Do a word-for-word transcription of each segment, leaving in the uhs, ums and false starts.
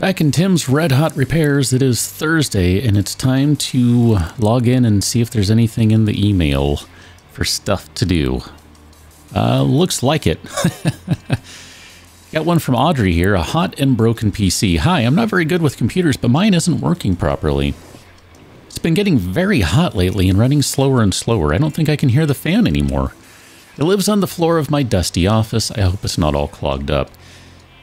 Back in Tim's Red Hot Repairs, it is Thursday, and it's time to log in and see if there's anything in the email for stuff to do. Uh, looks like it. Got one from Audrey here, a hot and broken P C. Hi, I'm not very good with computers, but mine isn't working properly. It's been getting very hot lately and running slower and slower. I don't think I can hear the fan anymore. It lives on the floor of my dusty office. I hope it's not all clogged up.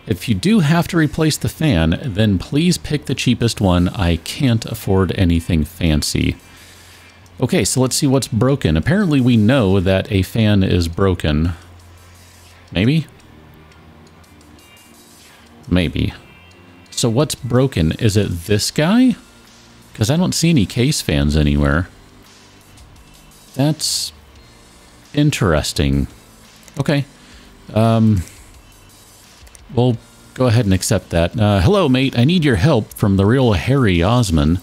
If you do have to replace the fan, then please pick the cheapest one. I can't afford anything fancy. Okay, so let's see what's broken. Apparently we know that a fan is broken. Maybe? Maybe. So what's broken? Is it this guy? Because I don't see any case fans anywhere. That's interesting. Okay. Um... Well, go ahead and accept that. Uh, hello, mate. I need your help from the real Harry Osman.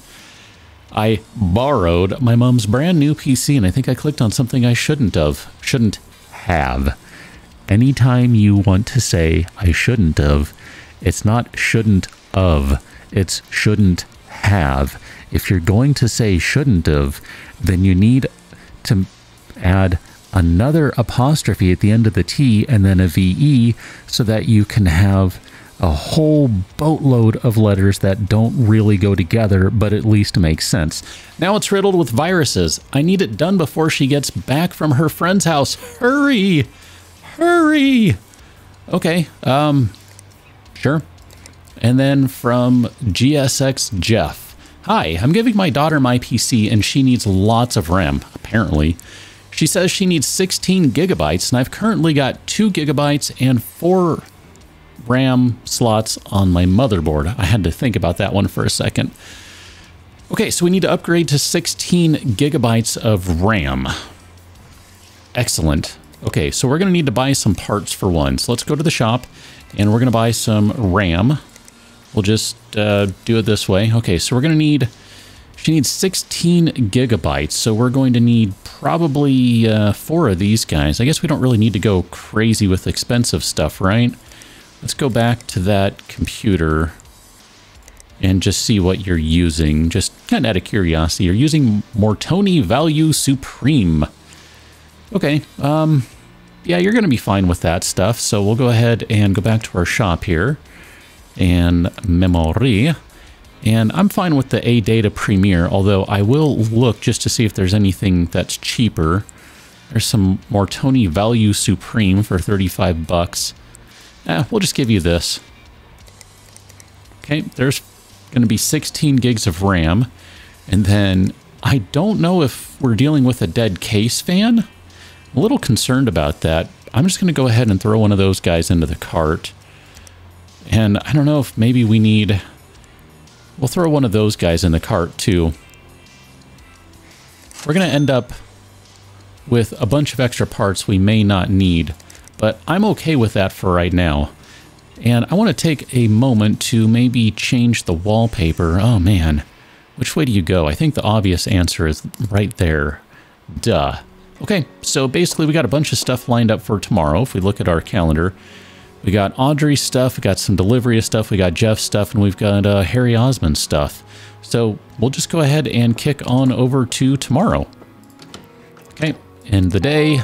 I borrowed my mom's brand new P C, and I think I clicked on something I shouldn't have. Shouldn't have. Anytime you want to say I shouldn't have, it's not shouldn't of. It's shouldn't have. If you're going to say shouldn't have, then you need to add another apostrophe at the end of the T and then a V E so that you can have a whole boatload of letters that don't really go together, but at least make sense. Now it's riddled with viruses. I need it done before she gets back from her friend's house. Hurry, hurry. Okay, um, sure. And then from G S X Jeff. Hi, I'm giving my daughter my P C and she needs lots of RAM, apparently. She says she needs sixteen gigabytes, and I've currently got two gigabytes and four RAM slots on my motherboard. I had to think about that one for a second. Okay, so we need to upgrade to sixteen gigabytes of RAM. Excellent. Okay, so we're gonna need to buy some parts for one. So let's go to the shop, and we're gonna buy some RAM. We'll just uh, do it this way. Okay, so we're gonna need... She needs sixteen gigabytes, so we're going to need probably uh, four of these guys. I guess we don't really need to go crazy with expensive stuff, right? Let's go back to that computer and just see what you're using. Just kind of out of curiosity, you're using Mortoni Value Supreme. Okay, um, yeah, you're going to be fine with that stuff, so we'll go ahead and go back to our shop here and memory. And I'm fine with the A-Data Premiere, although I will look just to see if there's anything that's cheaper. There's some Mortoni Value Supreme for thirty-five bucks. Eh, we'll just give you this. Okay, there's going to be sixteen gigs of RAM. And then I don't know if we're dealing with a dead case fan. I'm a little concerned about that. I'm just going to go ahead and throw one of those guys into the cart. And I don't know if maybe we need... We'll throw one of those guys in the cart, too. We're going to end up with a bunch of extra parts we may not need, but I'm okay with that for right now. And I want to take a moment to maybe change the wallpaper. Oh, man. Which way do you go? I think the obvious answer is right there. Duh. Okay, so basically we got a bunch of stuff lined up for tomorrow. If we look at our calendar... We got Audrey's stuff, we got some Delivery stuff, we got Jeff's stuff, and we've got uh, Harry Osmond's stuff. So we'll just go ahead and kick on over to tomorrow. Okay, end the day,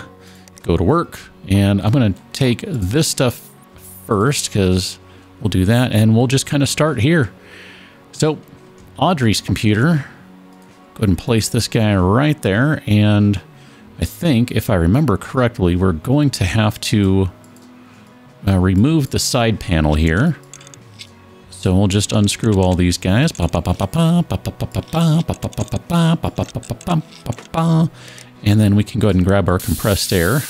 go to work, and I'm gonna take this stuff first because we'll do that, and we'll just kind of start here. So Audrey's computer, go ahead and place this guy right there, and I think, if I remember correctly, we're going to have to Uh, remove the side panel here. So we'll just unscrew all these guys. And then we can go ahead and grab our compressed air.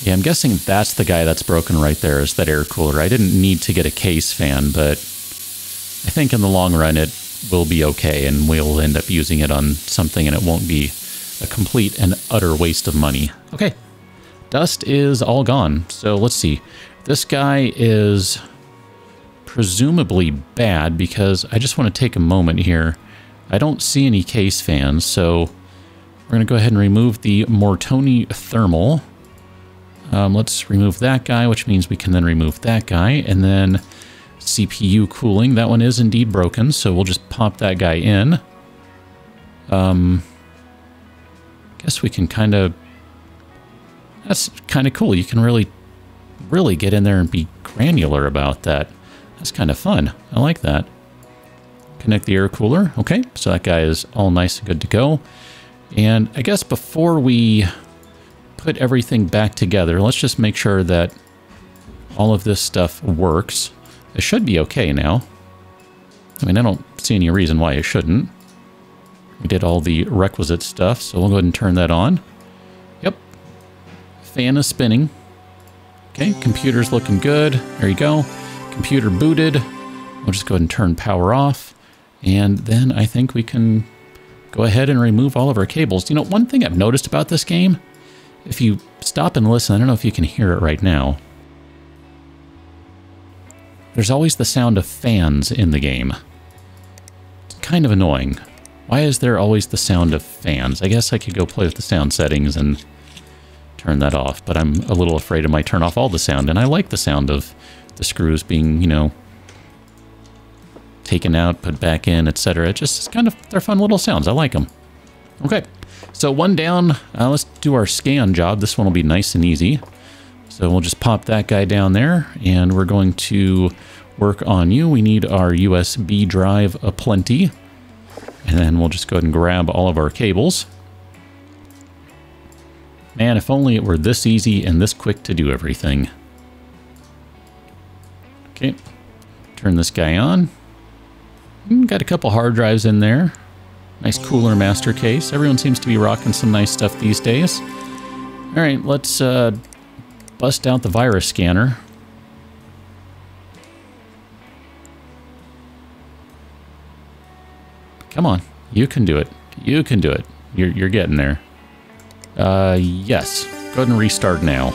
Yeah, I'm guessing that's the guy that's broken right there, is that air cooler. I didn't need to get a case fan, but I think in the long run it will be okay, and we'll end up using it on something and it won't be a complete and utter waste of money. Okay, dust is all gone. So let's see. This guy is presumably bad because I just want to take a moment here. I don't see any case fans, so we're going to go ahead and remove the Mortoni thermal. Um, let's remove that guy, which means we can then remove that guy. And then C P U cooling. That one is indeed broken, so we'll just pop that guy in. Um, guess we can kind of... That's kind of cool. You can really, really get in there and be granular about that. That's kind of fun. I like that. Connect the air cooler. Okay, so that guy is all nice and good to go. And I guess before we put everything back together, let's just make sure that all of this stuff works. It should be okay now. I mean, I don't see any reason why it shouldn't. We did all the requisite stuff, so we'll go ahead and turn that on. Yep. Fan is spinning. Okay, computer's looking good. There you go. Computer booted. We'll just go ahead and turn power off. And then I think we can go ahead and remove all of our cables. You know, one thing I've noticed about this game, if you stop and listen, I don't know if you can hear it right now, there's always the sound of fans in the game. It's kind of annoying. Why is there always the sound of fans? I guess I could go play with the sound settings and turn that off, but I'm a little afraid it might turn off all the sound, and I like the sound of the screws being, you know, taken out, put back in, et cetera. It's just kind of, they're fun little sounds. I like them. Okay, so one down. Uh, let's do our scan job. This one will be nice and easy. So we'll just pop that guy down there, and we're going to work on you. We need our U S B drive aplenty. And then we'll just go ahead and grab all of our cables. Man, if only it were this easy and this quick to do everything. Okay, turn this guy on. Got a couple hard drives in there. Nice cooler master case. Everyone seems to be rocking some nice stuff these days. All right, let's uh, bust out the virus scanner. Come on, you can do it. You can do it. You're, you're getting there. Uh, yes, go ahead and restart now.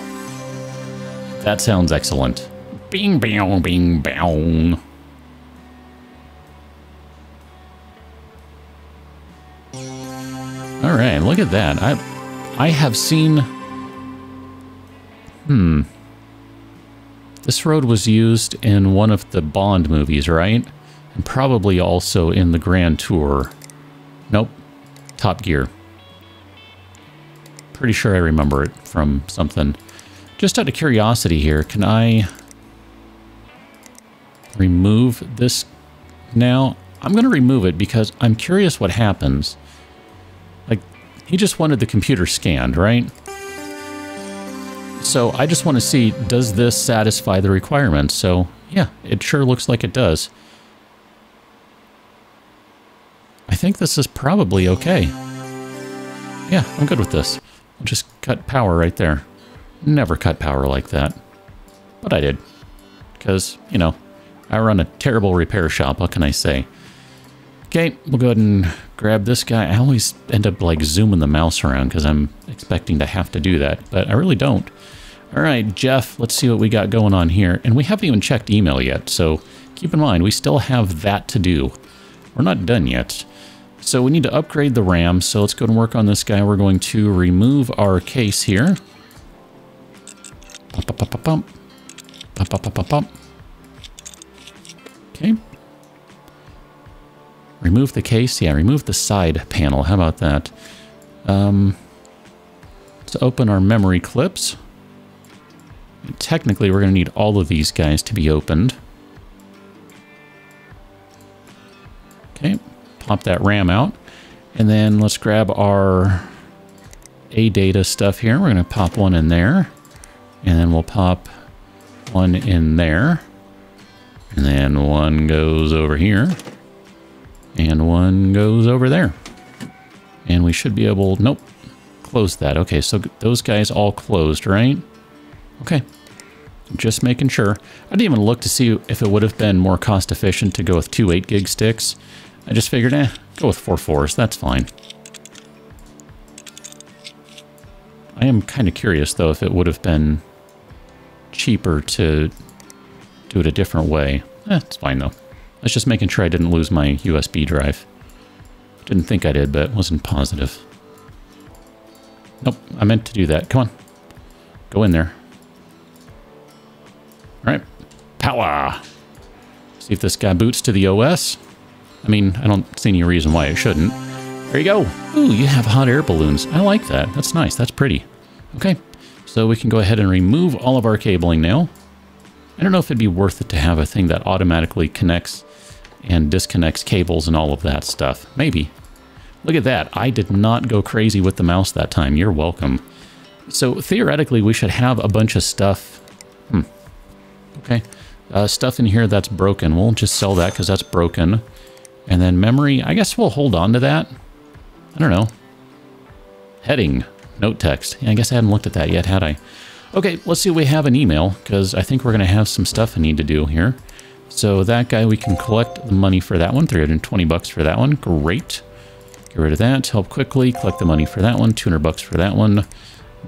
That sounds excellent. Bing, bang, bing, bang. All right, look at that. I I have seen... Hmm. This road was used in one of the Bond movies, right? And probably also in the Grand Tour. Nope. Top Gear. Pretty sure I remember it from something. Just out of curiosity here, can I remove this now? I'm going to remove it because I'm curious what happens. He just wanted the computer scanned, right? So I just want to see, does this satisfy the requirements? So yeah, it sure looks like it does. I think this is probably okay. Yeah, I'm good with this. I'll just cut power right there. Never cut power like that. But I did. Because, you know, I run a terrible repair shop, what can I say? Okay, we'll go ahead and grab this guy. I always end up like zooming the mouse around because I'm expecting to have to do that, but I really don't. All right, Jeff, let's see what we got going on here. And we haven't even checked email yet, so keep in mind, we still have that to do. We're not done yet. So we need to upgrade the RAM, so let's go ahead and work on this guy. We're going to remove our case here. Pump, pump, pump, pump. Pump, pump, pump, pump. Okay. Remove the case, yeah, remove the side panel, how about that? Um, let's open our memory clips. And technically, we're gonna need all of these guys to be opened. Okay, pop that RAM out. And then let's grab our A-Data stuff here. We're gonna pop one in there. And then we'll pop one in there. And then one goes over here. And one goes over there. And we should be able, nope, close that. Okay, so those guys all closed, right? Okay, just making sure. I didn't even look to see if it would have been more cost efficient to go with two eight gig sticks. I just figured, eh, go with four fours, that's fine. I am kind of curious though if it would have been cheaper to do it a different way. Eh, it's fine though. I was just making sure I didn't lose my U S B drive. Didn't think I did, but wasn't positive. Nope, I meant to do that. Come on. Go in there. All right, power. See if this guy boots to the O S. I mean, I don't see any reason why it shouldn't. There you go. Ooh, you have hot air balloons. I like that. That's nice. That's pretty. Okay, so we can go ahead and remove all of our cabling now. I don't know if it'd be worth it to have a thing that automatically connects and disconnects cables and all of that stuff. Maybe. Look at that. I did not go crazy with the mouse that time. You're welcome. So theoretically, we should have a bunch of stuff. Hmm. Okay. Uh, stuff in here that's broken. We'll just sell that because that's broken. And then memory, I guess we'll hold on to that. I don't know. Heading. Note text. Yeah, I guess I hadn't looked at that yet, had I? Okay, let's see if we have an email, because I think we're going to have some stuff I need to do here. So that guy, we can collect the money for that one. three hundred twenty bucks for that one. Great. Get rid of that. Help quickly. Collect the money for that one. two hundred bucks for that one.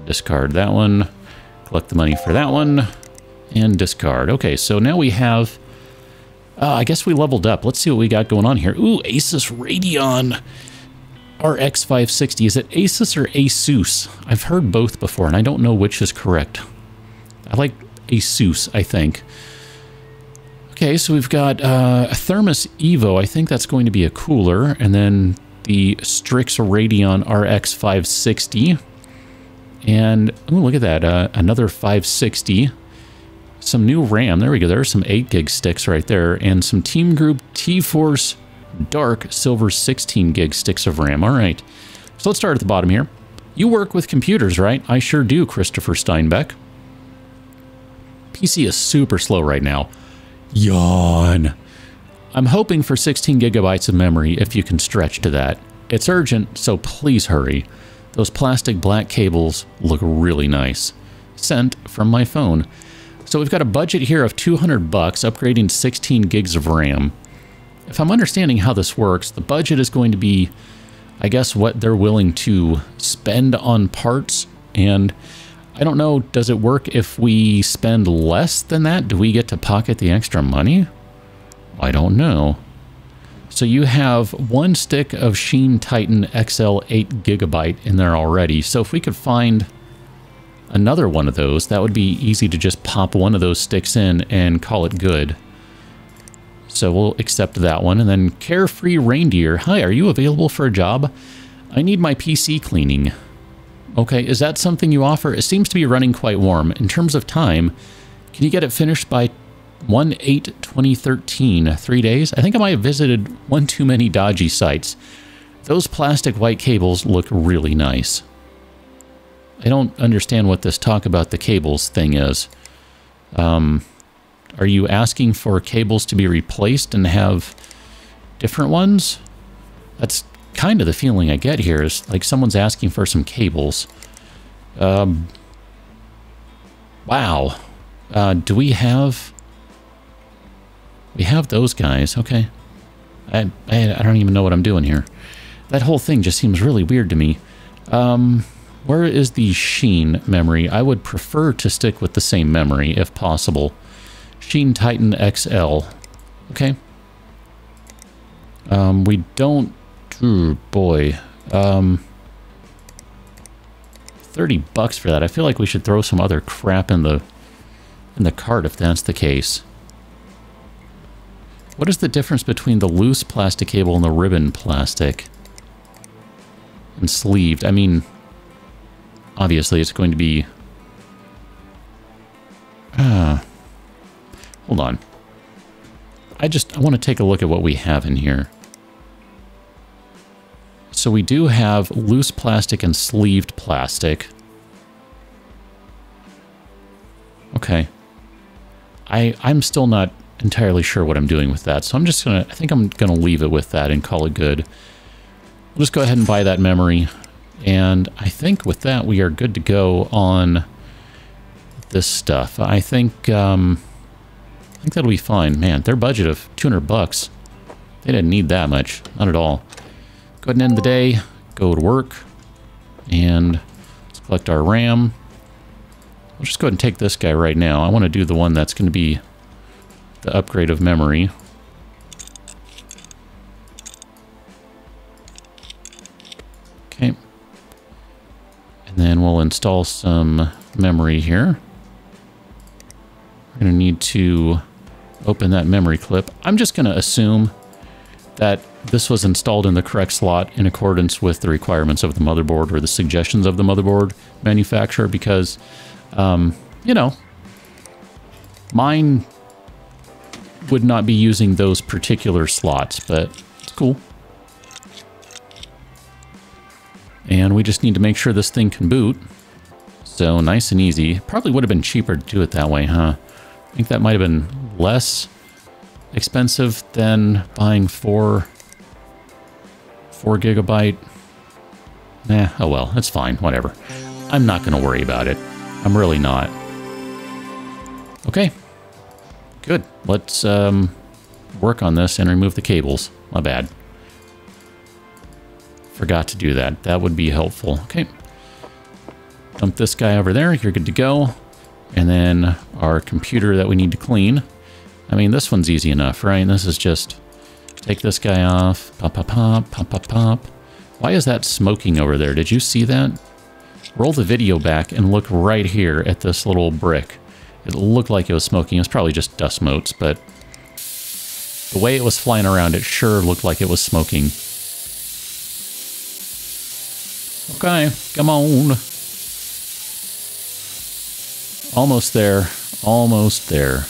Discard that one. Collect the money for that one. And discard. Okay, so now we have... Uh, I guess we leveled up. Let's see what we got going on here. Ooh, Asus Radeon R X five sixty. Is it Asus or Asus? I've heard both before, and I don't know which is correct. I like Asus, I think. Okay, so we've got uh, a Thermos Evo. I think that's going to be a cooler. And then the Strix Radeon R X five sixty. And, ooh, look at that. Uh, another five sixty. Some new RAM. There we go. There are some eight gig sticks right there. And some Team Group T-Force Dark Silver sixteen gig sticks of RAM. All right. So let's start at the bottom here. You work with computers, right? I sure do, Christopher Steinbeck. P C is super slow right now. Yawn. I'm hoping for sixteen gigabytes of memory if you can stretch to that. It's urgent, so please hurry. Those plastic black cables look really nice. Sent from my phone. So we've got a budget here of two hundred bucks, upgrading sixteen gigs of RAM. If I'm understanding how this works, the budget is going to be, I guess, what they're willing to spend on parts. And I don't know, does it work if we spend less than that? Do we get to pocket the extra money? I don't know. So you have one stick of Sheen Titan X L eight gigabyte in there already. So if we could find another one of those, that would be easy to just pop one of those sticks in and call it good. So we'll accept that one. And then Carefree Reindeer. Hi, are you available for a job? I need my P C cleaning. Okay, is that something you offer? It seems to be running quite warm. In terms of time, can you get it finished by one eight twenty thirteen? Three days? I think I might have visited one too many dodgy sites. Those plastic white cables look really nice. I don't understand what this talk about the cables thing is. Um, are you asking for cables to be replaced and have different ones? That's kind of the feeling I get here, is like someone's asking for some cables. Um, wow. Uh, do we have... We have those guys, okay. I, I, I don't even know what I'm doing here. That whole thing just seems really weird to me. Um... Where is the Sheen memory? I would prefer to stick with the same memory if possible. Sheen Titan X L. Okay. Um, we don't... Oh boy. Um, thirty bucks for that. I feel like we should throw some other crap in the, in the cart if that's the case. What is the difference between the loose plastic cable and the ribbon plastic? And sleeved. I mean... Obviously, it's going to be... Uh, hold on. I just I want to take a look at what we have in here. So we do have loose plastic and sleeved plastic. Okay. I, I'm still not entirely sure what I'm doing with that, so I'm just going to... I think I'm going to leave it with that and call it good. We'll just go ahead and buy that memory. And I think with that, we are good to go on this stuff. I think um, I think that'll be fine. Man, their budget of two hundred bucks, they didn't need that much. Not at all. Go ahead and end the day. Go to work. And let's collect our RAM. We'll just go ahead and take this guy right now. I want to do the one that's going to be the upgrade of memory. Okay. And then we'll install some memory here. I'm gonna need to open that memory clip. I'm just gonna assume that this was installed in the correct slot in accordance with the requirements of the motherboard or the suggestions of the motherboard manufacturer, because, um, you know, mine would not be using those particular slots, but it's cool. And we just need to make sure this thing can boot. So nice and easy. Probably would have been cheaper to do it that way, huh? I think that might have been less expensive than buying four four gigabyte. Nah, oh well, that's fine, whatever. I'm not gonna worry about it. I'm really not. Okay, good. Let's um, work on this and remove the cables. My bad. Forgot to do that. That would be helpful. Okay. Dump this guy over there. You're good to go. And then our computer that we need to clean. I mean, this one's easy enough, right? This is just take this guy off. Pop, pop, pop, pop, pop, pop. Why is that smoking over there? Did you see that? Roll the video back and look right here at this little brick. It looked like it was smoking. It was probably just dust motes, but the way it was flying around, it sure looked like it was smoking. Okay, come on. Almost there, almost there.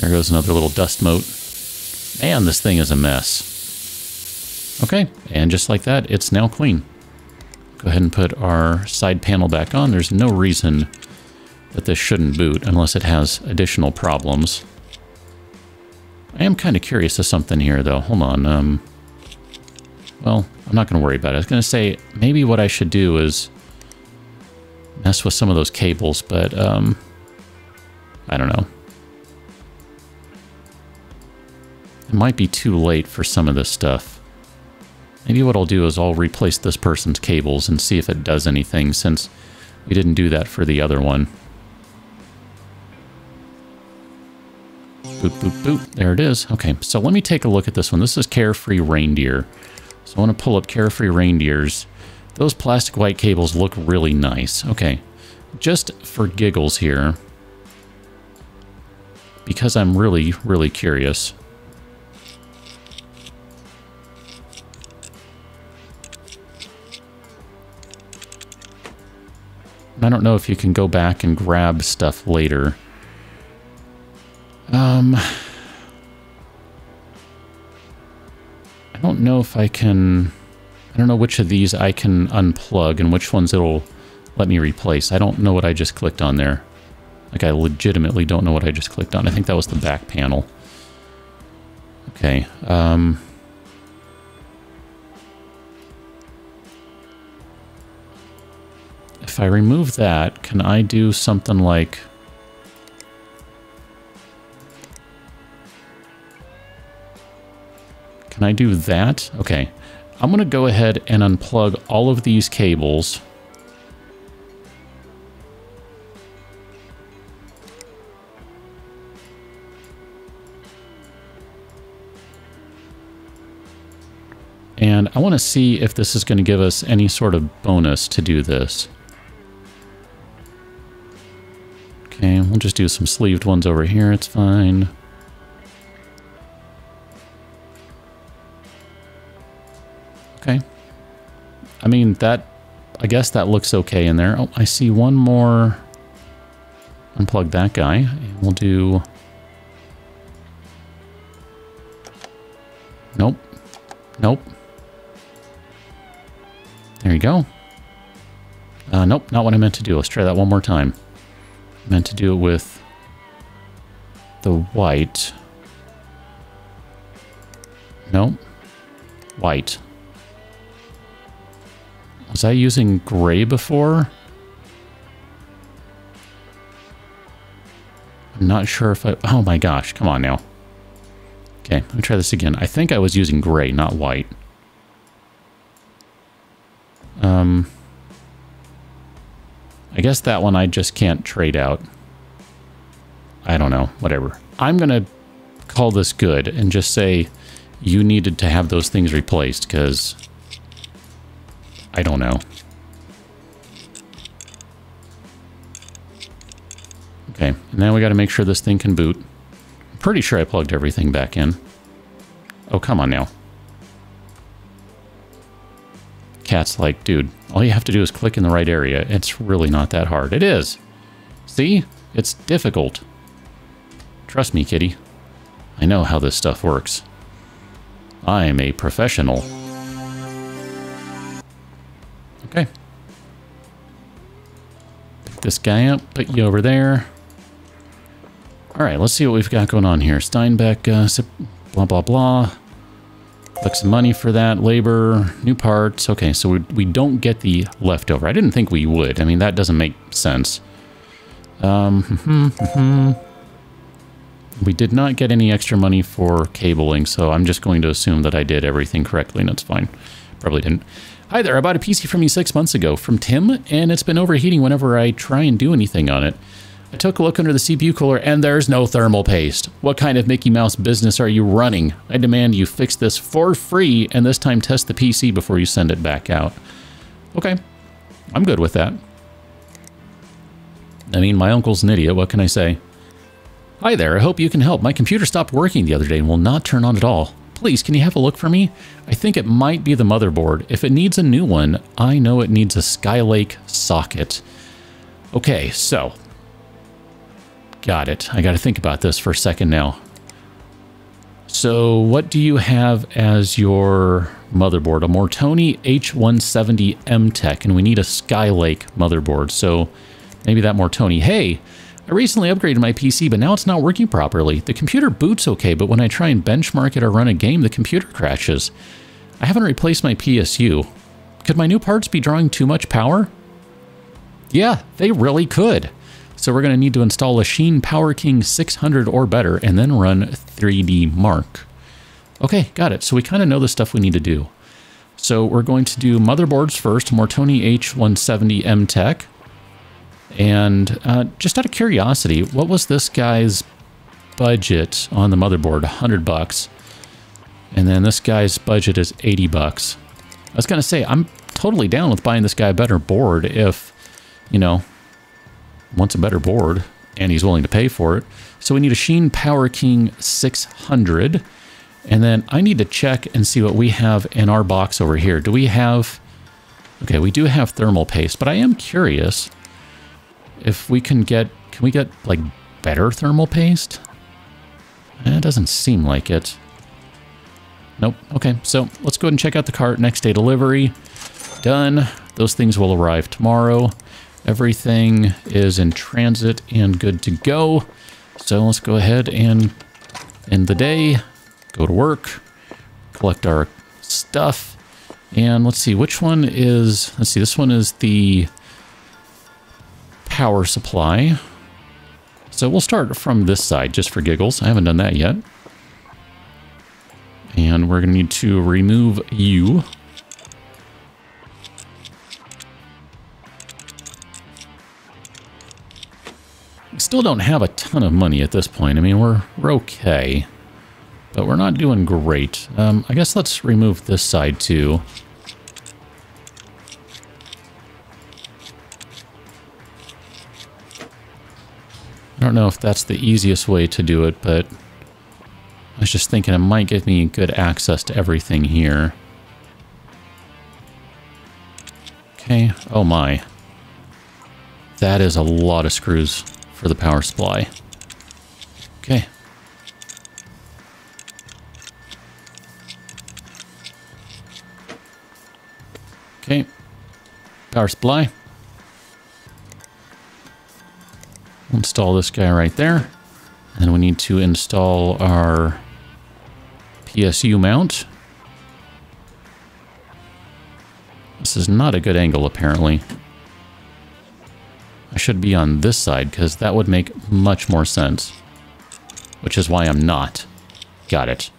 There goes another little dust mote. Man, this thing is a mess. Okay, and just like that, it's now clean. Go ahead and put our side panel back on. There's no reason that this shouldn't boot unless it has additional problems. I am kind of curious of something here, though. Hold on. Um, well, I'm not going to worry about it. I was going to say, maybe what I should do is mess with some of those cables, but um, I don't know. It might be too late for some of this stuff. Maybe what I'll do is I'll replace this person's cables and see if it does anything, since we didn't do that for the other one. Boop, boop, boop. There it is. Okay, so let me take a look at this one. This is Carefree Reindeer. So I want to pull up Carefree Reindeers. Those plastic white cables look really nice. Okay, just for giggles here, because I'm really, really curious. I don't know if you can go back and grab stuff later. Um, I don't know if I can... I don't know which of these I can unplug and which ones it'll let me replace. I don't know what I just clicked on there. Like, I legitimately don't know what I just clicked on. I think that was the back panel. Okay. Um... If I remove that, can I do something like... Can I do that? Okay. I'm going to go ahead and unplug all of these cables. And I want to see if this is going to give us any sort of bonus to do this. Okay, we'll just do some sleeved ones over here, it's fine. Okay. I mean, that, I guess that looks okay in there. Oh, I see one more. Unplug that guy, and we'll do... Nope. Nope. There you go. Uh, nope, not what I meant to do. Let's try that one more time. Meant to do it with the white. Nope. White. Was I using gray before? I'm not sure if I... Oh my gosh, come on now. Okay, let me try this again. I think I was using gray, not white. Um... I guess that one I just can't trade out. I don't know, whatever. I'm gonna call this good and just say you needed to have those things replaced, because I don't know. Okay, now we got to make sure this thing can boot. I'm pretty sure I plugged everything back in. Oh, come on now. Cat's like, dude, all you have to do is click in the right area. It's really not that hard. It is. See? It's difficult. Trust me, kitty. I know how this stuff works. I'm a professional. Okay. Pick this guy up. Put you over there. All right, let's see what we've got going on here. Steinbeck, uh, sip, blah, blah, blah. Took some money for that, labor, new parts. Okay, so we, we don't get the leftover. I didn't think we would. I mean, that doesn't make sense. Um, we did not get any extra money for cabling, so I'm just going to assume that I did everything correctly, and that's fine. Probably didn't. Hi there, I bought a P C from you six months ago from Tim, and it's been overheating whenever I try and do anything on it. I took a look under the C P U cooler, and there's no thermal paste. What kind of Mickey Mouse business are you running? I demand you fix this for free, and this time test the P C before you send it back out. Okay, I'm good with that. I mean, my uncle's an idiot, what can I say? Hi there, I hope you can help. My computer stopped working the other day and will not turn on at all. Please, can you have a look for me? I think it might be the motherboard. If it needs a new one, I know it needs a Skylake socket. Okay, so... got it. I got to think about this for a second now. So what do you have as your motherboard? A Mortoni H one seventy M Tech, and we need a Skylake motherboard. So maybe that Mortoni. Hey, I recently upgraded my P C, but now it's not working properly. The computer boots okay, but when I try and benchmark it or run a game, the computer crashes. I haven't replaced my P S U. Could my new parts be drawing too much power? Yeah, they really could. So we're going to need to install a Sheen Power King six hundred or better and then run three D Mark. Okay, got it. So we kind of know the stuff we need to do. So we're going to do motherboards first, Mortoni H one seventy M Tech. And uh, just out of curiosity, what was this guy's budget on the motherboard? one hundred bucks. And then this guy's budget is eighty bucks. I was going to say, I'm totally down with buying this guy a better board if, you know, wants a better board and he's willing to pay for it. So we need a Sheen Power King six hundred. And then I need to check and see what we have in our box over here. Do we have, okay, we do have thermal paste, but I am curious if we can get, can we get like better thermal paste? It doesn't seem like it. Nope, okay, so let's go ahead and check out the cart. Next day delivery, done. Those things will arrive tomorrow. Everything is in transit and good to go. So let's go ahead and end the day, go to work, collect our stuff. And let's see, which one is, let's see, this one is the power supply. So we'll start from this side just for giggles. I haven't done that yet. And we're gonna need to remove you. Still don't have a ton of money at this point. I mean, we're, we're okay, but we're not doing great. Um, I guess let's remove this side too. I don't know if that's the easiest way to do it, but I was just thinking it might give me good access to everything here. Okay, oh my. That is a lot of screws for the power supply. Okay. Okay. Power supply. We'll install this guy right there. And we need to install our P S U mount. This is not a good angle, apparently. I should be on this side because that would make much more sense, which is why I'm not. Got it.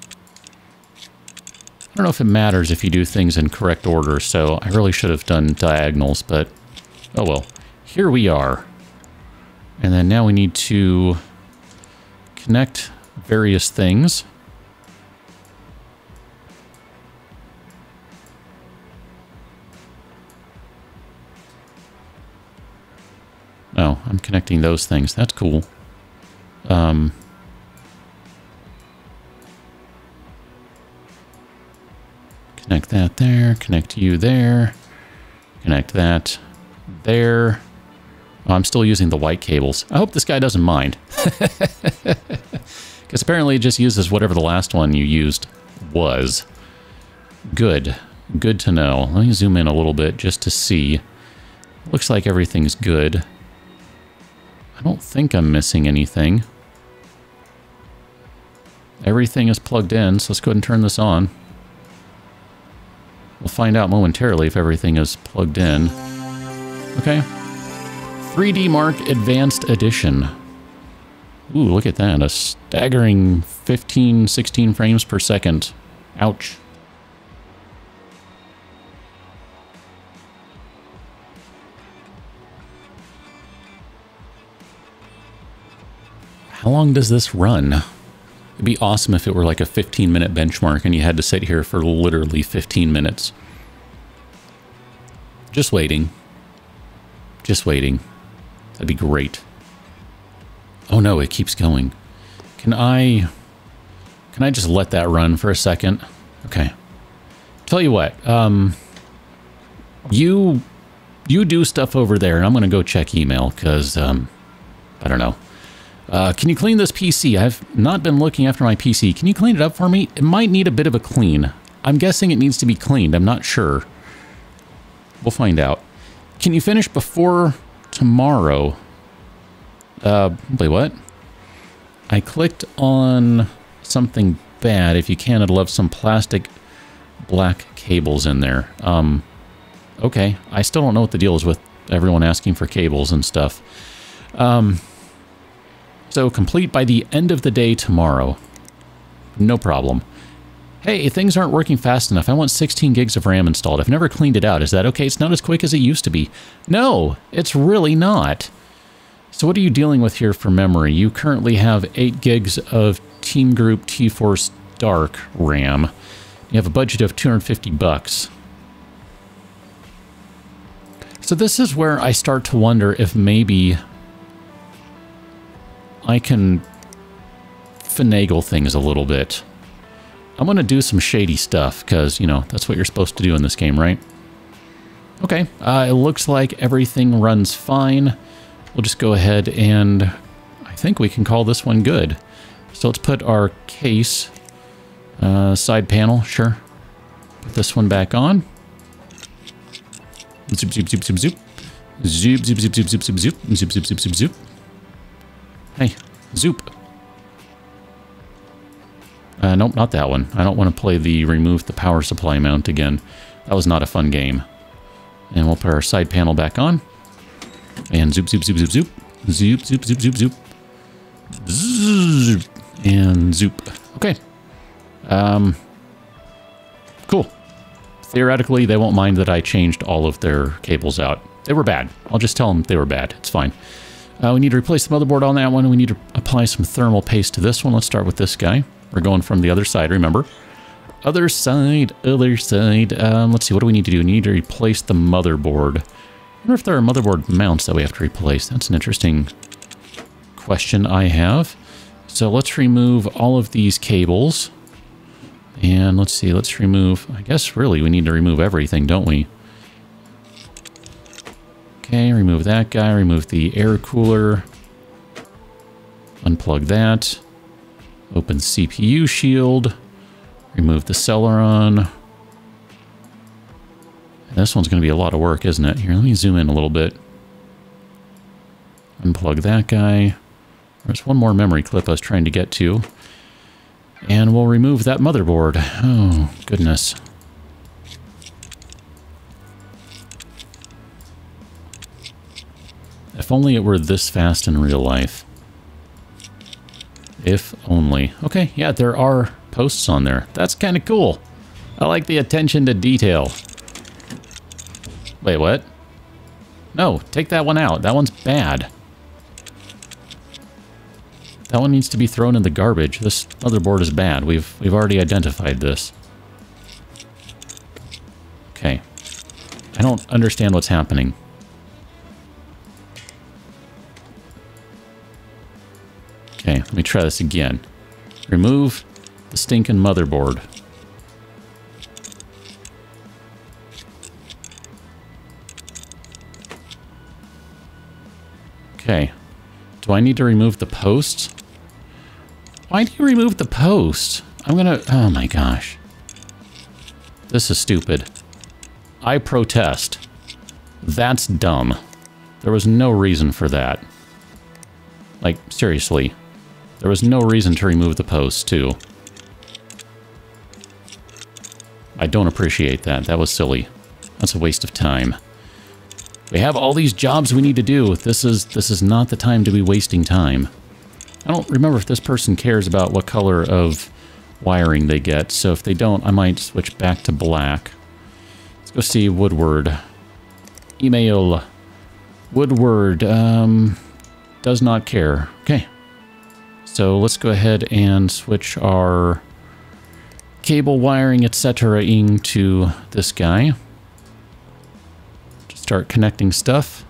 I don't know if it matters if you do things in correct order, so I really should have done diagonals, but oh well. Here we are. And then now we need to connect various things. I'm connecting those things. That's cool. Um, connect that there. Connect you there. Connect that there. Oh, I'm still using the white cables. I hope this guy doesn't mind. Because apparently it just uses whatever the last one you used was. Good. Good to know. Let me zoom in a little bit just to see. Looks like everything's good. I don't think I'm missing anything. Everything is plugged in, so let's go ahead and turn this on. We'll find out momentarily if everything is plugged in. Okay. three D Mark Advanced Edition. Ooh, look at that. A staggering fifteen, sixteen frames per second. Ouch. How long does this run? It'd be awesome if it were like a fifteen minute benchmark and you had to sit here for literally fifteen minutes. Just waiting. Just waiting. That'd be great. Oh no, it keeps going. Can I... Can I just let that run for a second? Okay. Tell you what. Um, you... You do stuff over there, and I'm going to go check email, because... Um, I don't know. Uh, can you clean this P C? I've not been looking after my P C. Can you clean it up for me? It might need a bit of a clean. I'm guessing it needs to be cleaned. I'm not sure. We'll find out. Can you finish before tomorrow? Uh, wait, what? I clicked on something bad. If you can, I'd love some plastic black cables in there. Um, okay. I still don't know what the deal is with everyone asking for cables and stuff. Um... So complete by the end of the day tomorrow. No problem. Hey, things aren't working fast enough. I want sixteen gigs of RAM installed. I've never cleaned it out. Is that okay? It's not as quick as it used to be. No, it's really not. So what are you dealing with here for memory? You currently have eight gigs of Team Group T-Force Dark RAM. You have a budget of two hundred fifty bucks. So this is where I start to wonder if maybe I can finagle things a little bit. I'm going to do some shady stuff because, you know, that's what you're supposed to do in this game, right? Okay, uh, it looks like everything runs fine. We'll just go ahead and I think we can call this one good. So let's put our case uh, side panel, sure. Put this one back on. Zoop, zoop, zoop, zoop, zoop. Zoop, zoop, zoop, zoop, zoop, zoop, zoop, zoop, zoop, zoop, zoop, zoop. Hey, zoop. Uh, nope, not that one. I don't want to play the remove the power supply mount again. That was not a fun game. And we'll put our side panel back on. And zoop, zoop, zoop, zoop, zoop. Zoop, zoop, zoop, zoop, zoop. Zoop. And zoop. Okay. Um, cool. Theoretically, they won't mind that I changed all of their cables out. They were bad. I'll just tell them they were bad. It's fine. Uh, we need to replace the motherboard on that one. We need to apply some thermal paste to this one. Let's start with this guy. We're going from the other side, remember? Other side, other side. Um, let's see, what do we need to do? We need to replace the motherboard. I wonder if there are motherboard mounts that we have to replace. That's an interesting question I have. So let's remove all of these cables. And let's see, let's remove... I guess, really, we need to remove everything, don't we? Okay, remove that guy, remove the air cooler, unplug that, open C P U shield, remove the Celeron. This one's going to be a lot of work, isn't it? Here, let me zoom in a little bit. Unplug that guy. There's one more memory clip I was trying to get to. And we'll remove that motherboard. Oh, goodness. If only it were this fast in real life. If only. Okay, yeah, there are posts on there. That's kind of cool. I like the attention to detail. Wait, what? No, take that one out. That one's bad. That one needs to be thrown in the garbage. This motherboard is bad. We've we've already identified this. Okay. I don't understand what's happening. Okay, let me try this again. Remove the stinking motherboard. Okay. Do I need to remove the post? Why do you remove the post? I'm gonna... Oh my gosh. This is stupid. I protest. That's dumb. There was no reason for that. Like, seriously. There was no reason to remove the post, too. I don't appreciate that. That was silly. That's a waste of time. We have all these jobs we need to do. This is this is not the time to be wasting time. I don't remember if this person cares about what color of wiring they get. So if they don't, I might switch back to black. Let's go see Woodward. Email. Woodward um, does not care. Okay. So let's go ahead and switch our cable wiring, et cetera into this guy. Just start connecting stuff.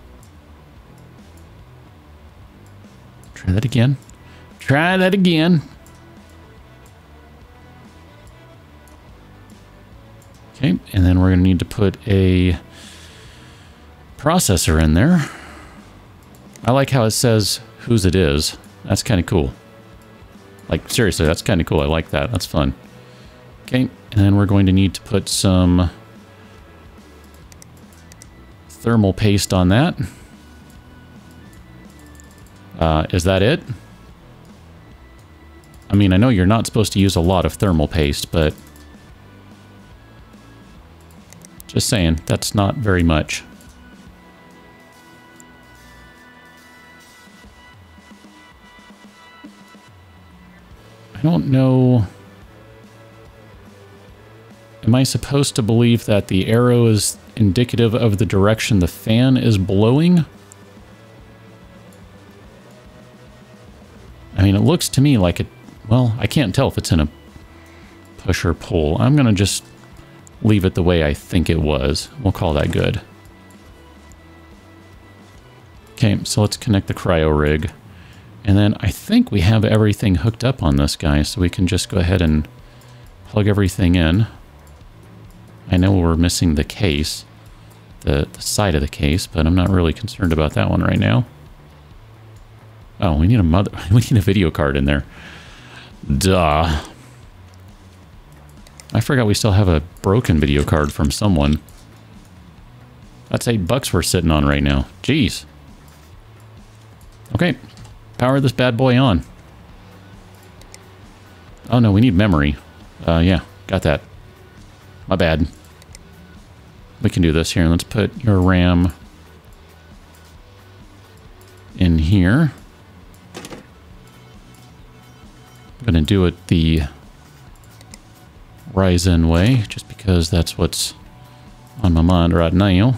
Try that again. Try that again. Okay, and then we're going to need to put a processor in there. I like how it says whose it is. That's kind of cool. Like, seriously, that's kind of cool. I like that. That's fun. Okay, and then we're going to need to put some thermal paste on that. Uh, is that it? I mean, I know you're not supposed to use a lot of thermal paste, but... Just saying, that's not very much. I don't know... Am I supposed to believe that the arrow is indicative of the direction the fan is blowing? I mean, it looks to me like it... Well, I can't tell if it's in a push or pull. I'm going to just leave it the way I think it was. We'll call that good. Okay, so let's connect the cryo rig. And then I think we have everything hooked up on this guy, so we can just go ahead and plug everything in. I know we're missing the case, the, the side of the case, but I'm not really concerned about that one right now. Oh, we need a mother. We need a video card in there. Duh. I forgot we still have a broken video card from someone. That's eight bucks we're sitting on right now. Jeez. Okay, power this bad boy on. Oh no, we need memory. Uh, yeah, got that. My bad. We can do this here. Let's put your RAM in here. I'm gonna do it the Ryzen way, just because that's what's on my mind right now.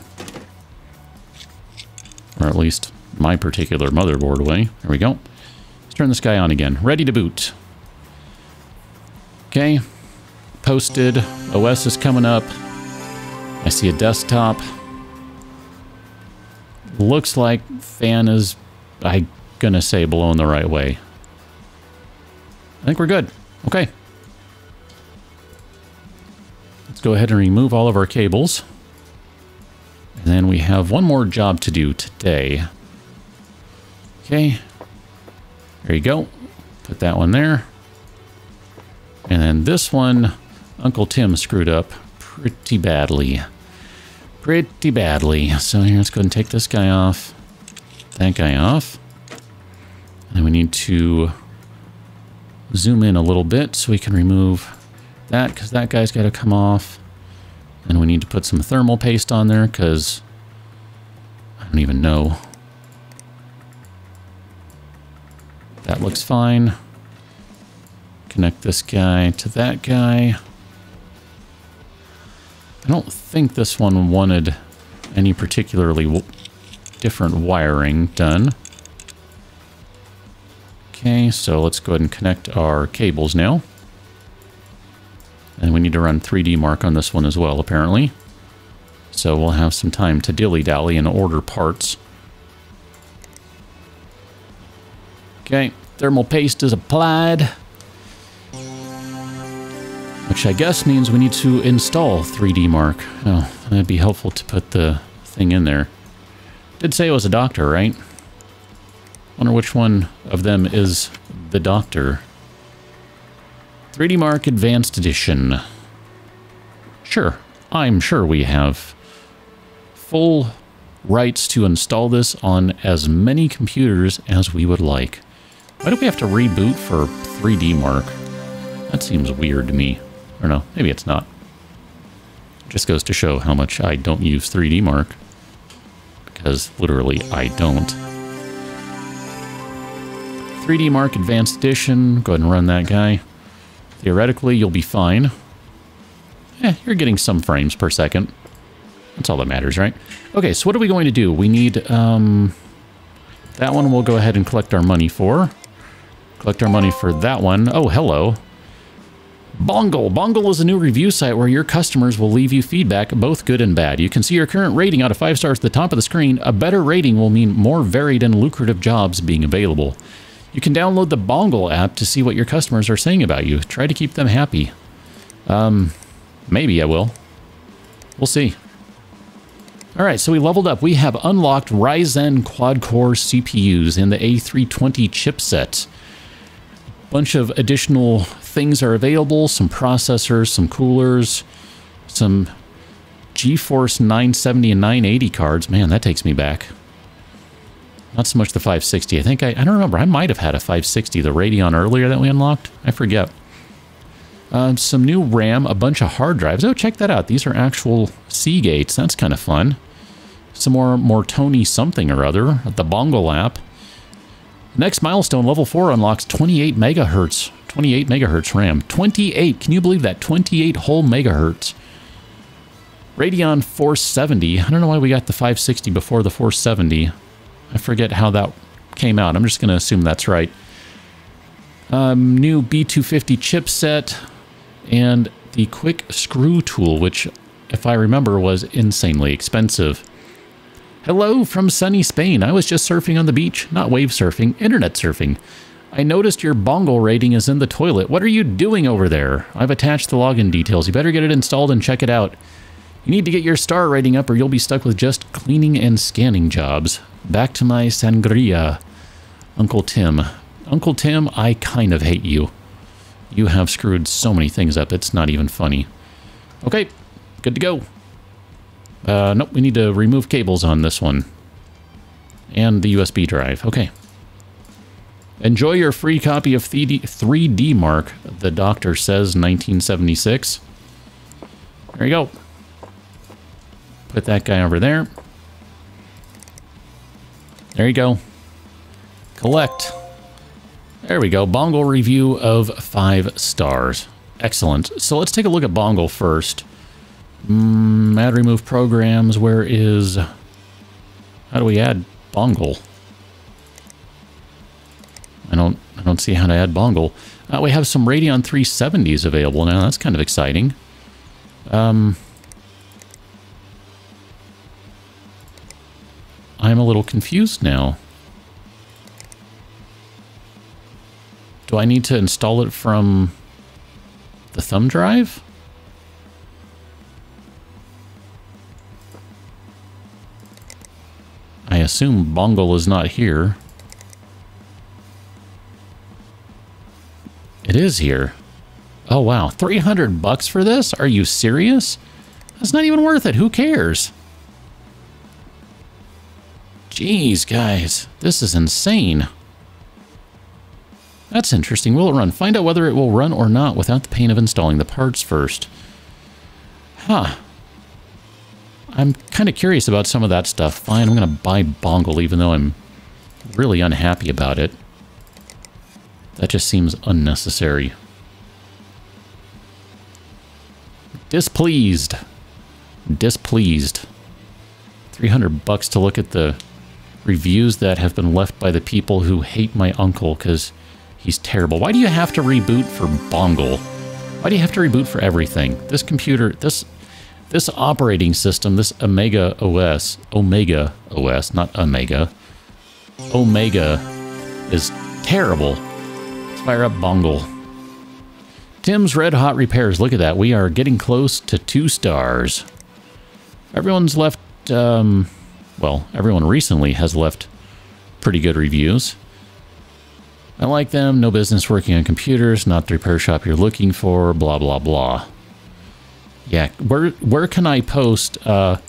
Or at least my particular motherboard way. There we go. Let's turn this guy on again. Ready to boot. Okay. Posted. O S is coming up. I see a desktop. Looks like fan is, I'm gonna say, blowing the right way. I think we're good. Okay. Let's go ahead and remove all of our cables. And then we have one more job to do today. Okay. There you go. Put that one there. And then this one... Uncle Tim screwed up pretty badly. Pretty badly. So here, let's go ahead and take this guy off. That guy off. And we need to zoom in a little bit so we can remove that, because that guy's got to come off. And we need to put some thermal paste on there, because I don't even know. That looks fine. Connect this guy to that guy. I don't think this one wanted any particularly w different wiring done. Okay, so let's go ahead and connect our cables now. And we need to run three D mark on this one as well, apparently. So we'll have some time to dilly-dally and order parts. Okay, Thermal paste is applied, which I guess means we need to install three D Mark. Oh, that'd be helpful to put the thing in there. Did say it was a doctor, right? Wonder which one of them is the doctor. three D Mark Advanced Edition. Sure, I'm sure we have full rights to install this on as many computers as we would like. Why do we have to reboot for three D Mark? That seems weird to me. Or no, maybe it's not. It just goes to show how much I don't use three D Mark. Because literally I don't. three D Mark Advanced Edition. Go ahead and run that guy. Theoretically, you'll be fine. Eh, you're getting some frames per second. That's all that matters, right? Okay, so what are we going to do? We need, um... that one we'll go ahead and collect our money for. Collect our money for that one. Oh, hello. Bongle. Bongle is a new review site where your customers will leave you feedback, both good and bad. You can see your current rating out of five stars at the top of the screen. A better rating will mean more varied and lucrative jobs being available. You can download the Bongle app to see what your customers are saying about you. Try to keep them happy. Um, maybe I will. We'll see. All right, so we leveled up. We have unlocked Ryzen quad-core C P Us in the A three twenty chipset. A bunch of additional things are available, some processors, some coolers, some GeForce nine seventy and nine eighty cards. Man, that takes me back. Not so much the five sixty. I think I, I don't remember. I might have had a five sixty, the Radeon earlier that we unlocked. I forget. Um, some new RAM, a bunch of hard drives. Oh, check that out. These are actual Seagates. That's kind of fun. Some more Mortoni something or other at the Bongle app. Next milestone, level four unlocks twenty-eight megahertz. twenty-eight megahertz RAM. twenty-eight. Can you believe that? twenty-eight whole megahertz. Radeon four seventy. I don't know why we got the five sixty before the four seventy. I forget how that came out. I'm just going to assume that's right. Um, new B two fifty chipset and the quick screw tool, which, if I remember, was insanely expensive. Hello from sunny Spain. I was just surfing on the beach, not wave surfing, internet surfing. I noticed your Bongle rating is in the toilet. What are you doing over there? I've attached the login details. You better get it installed and check it out. You need to get your star rating up or you'll be stuck with just cleaning and scanning jobs. Back to my sangria. Uncle Tim. Uncle Tim, I kind of hate you. You have screwed so many things up, it's not even funny. Okay, good to go. Uh, nope, we need to remove cables on this one. And the U S B drive, okay. Enjoy your free copy of three D Mark, the doctor says, nineteen seventy-six. There you go. Put that guy over there. There you go. Collect. There we go. Bongle review of five stars. Excellent. So let's take a look at Bongle first. Mm, add remove programs. Where is... How do we add Bongle? I don't I don't see how to add Bongle. Uh, we have some Radeon three seventies available now. That's kind of exciting. Um, I'm a little confused now. Do I need to install it from the thumb drive? I assume Bongle is not here. It is here. Oh wow, three hundred bucks for this? Are you serious? That's not even worth it. Who cares? Jeez, guys, this is insane. That's interesting. Will it run? Find out whether it will run or not without the pain of installing the parts first. Huh. I'm kind of curious about some of that stuff. Fine, I'm going to buy Bongle even though I'm really unhappy about it. That just seems unnecessary. Displeased. Displeased. three hundred bucks to look at the reviews that have been left by the people who hate my uncle because he's terrible. Why do you have to reboot for Bongle? Why do you have to reboot for everything? This computer, this this operating system, this Omega O S, Omega O S, not Omega, Omega is terrible. fire up Bongle. Tim's Red Hot Repairs. Look at that. We are getting close to two stars. Everyone's left... Um, well, everyone recently has left pretty good reviews. I like them. No business working on computers. Not the repair shop you're looking for. Blah, blah, blah. Yeah, where where can I post uh,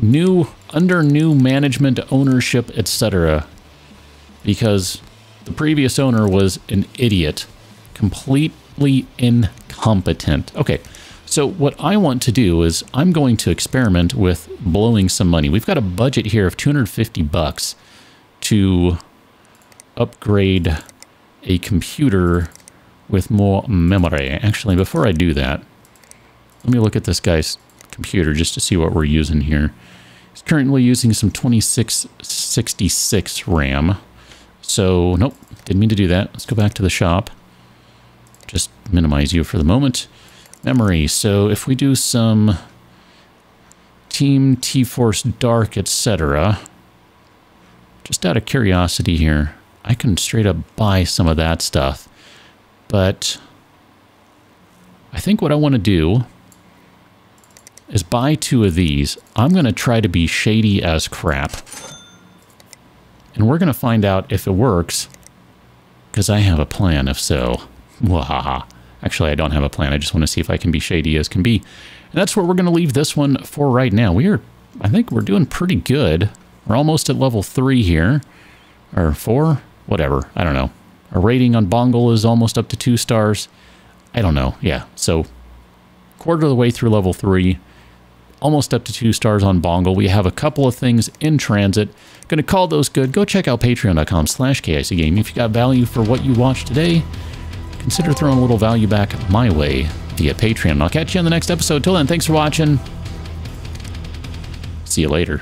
new under new management, ownership, et cetera? Because the previous owner was an idiot, completely incompetent. Okay, so what I want to do is I'm going to experiment with blowing some money. We've got a budget here of two hundred fifty bucks to upgrade a computer with more memory. Actually, before I do that, let me look at this guy's computer just to see what we're using here. He's currently using some twenty-six sixty-six RAM. So, nope, didn't mean to do that. Let's go back to the shop. Just minimize you for the moment. Memory. So if we do some Team T-Force Dark, et cetera. Just out of curiosity here, I can straight up buy some of that stuff. But I think what I want to do is buy two of these. I'm going to try to be shady as crap. And we're going to find out if it works, because I have a plan, if so. Wahaha. Actually, I don't have a plan. I just want to see if I can be shady as can be. And that's where we're going to leave this one for right now. We are, I think we're doing pretty good. We're almost at level three here. Or four? Whatever. I don't know. Our rating on Bongle is almost up to two stars. I don't know. Yeah, so quarter of the way through level three. Almost up to two stars on Bongle. We have a couple of things in transit. Going to call those good. Go check out patreon.com slash KICGaming. If you got value for what you watched today, consider throwing a little value back my way via Patreon. I'll catch you on the next episode. Till then, thanks for watching. See you later.